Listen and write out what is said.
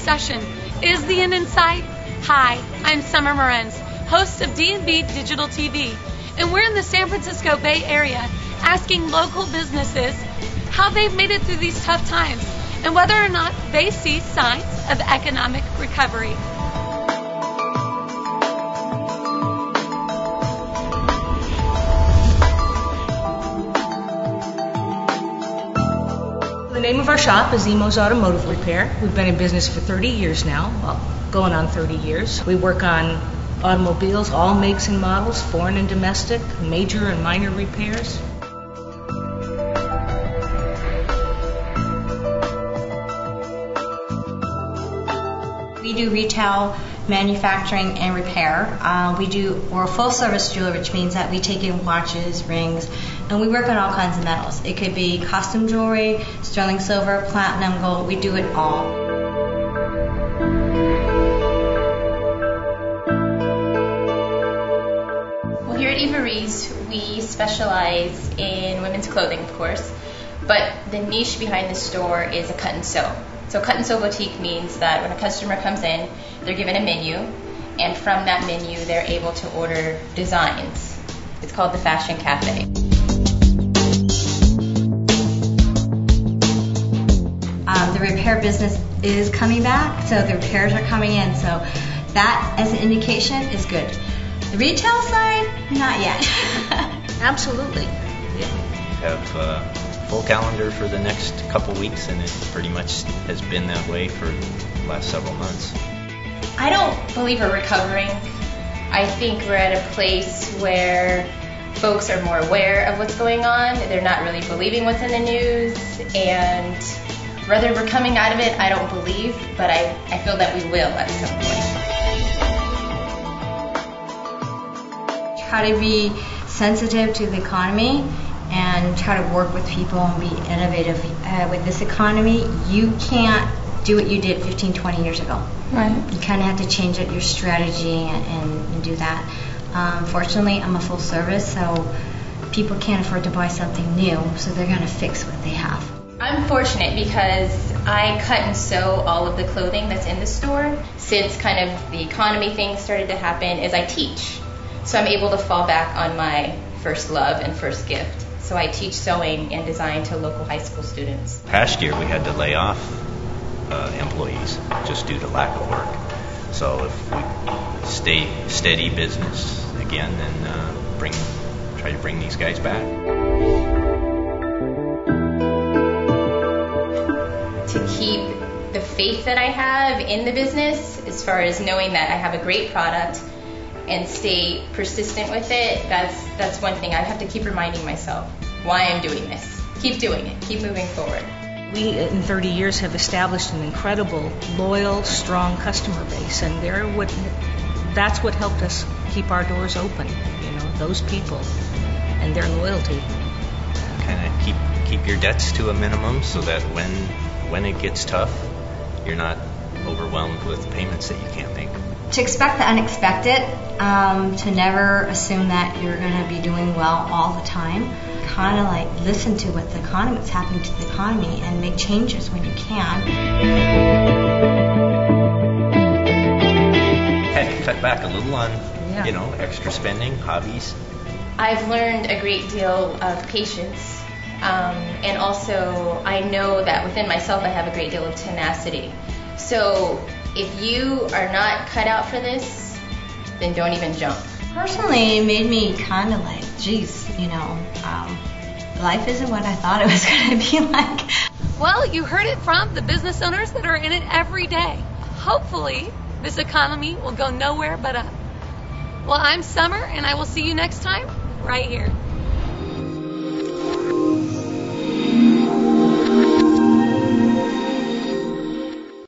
session. Is the end in sight? Hi, I'm Summer Moraine, host of D&B Digital TV, and we're in the San Francisco Bay Area asking local businesses how they've made it through these tough times and whether or not they see signs of economic recovery. The name of our shop is Emo's Automotive Repair. We've been in business for 30 years now, well, going on 30 years. We work on automobiles, all makes and models, foreign and domestic, major and minor repairs. We do retail, manufacturing, and repair. We're a full-service jeweler, which means that we take in watches, rings, and we work on all kinds of metals. It could be custom jewelry, sterling silver, platinum, gold. We do it all. Well, here at Eva Rees, we specialize in women's clothing, of course, but the niche behind the store is a cut and sew. So cut and sew boutique means that when a customer comes in, they're given a menu, and from that menu, they're able to order designs. It's called the Fashion Cafe. The repair business is coming back, so the repairs are coming in, so that, as an indication, is good. The retail side, not yet. Absolutely. Yeah. Full calendar for the next couple weeks, and it pretty much has been that way for the last several months. I don't believe we're recovering. I think we're at a place where folks are more aware of what's going on. They're not really believing what's in the news, and whether we're coming out of it, I don't believe, but I feel that we will at some point. Try to be sensitive to the economy and try to work with people and be innovative. With this economy, you can't do what you did 15, 20 years ago. Right. You kind of have to change up your strategy and do that. Fortunately, I'm a full service, so people can't afford to buy something new, so they're going to fix what they have. I'm fortunate because I cut and sew all of the clothing that's in the store. Since kind of the economy thing started to happen, is I teach. So I'm able to fall back on my first love and first gift. So I teach sewing and design to local high school students. Last year we had to lay off employees just due to lack of work. So if we stay steady business again, then try to bring these guys back. To keep the faith that I have in the business, as far as knowing that I have a great product, and stay persistent with it, that's one thing I have to keep reminding myself, why I'm doing this. Keep doing it, keep moving forward. We in 30 years have established an incredible, loyal, strong customer base, and that's what helped us keep our doors open, you know, those people and their loyalty. Kind of keep your debts to a minimum so that when it gets tough, you're not overwhelmed with payments that you can't make. To expect the unexpected, to never assume that you're going to be doing well all the time. Kind of like listen to what's happening to the economy and make changes when you can. Had to cut back a little on, you know, extra spending, hobbies. I've learned a great deal of patience, and also I know that within myself I have a great deal of tenacity. So if you are not cut out for this, then don't even jump. Personally, it made me kind of like, geez, you know, life isn't what I thought it was going to be like. Well, you heard it from the business owners that are in it every day. Hopefully, this economy will go nowhere but up. Well, I'm Summer, and I will see you next time right here.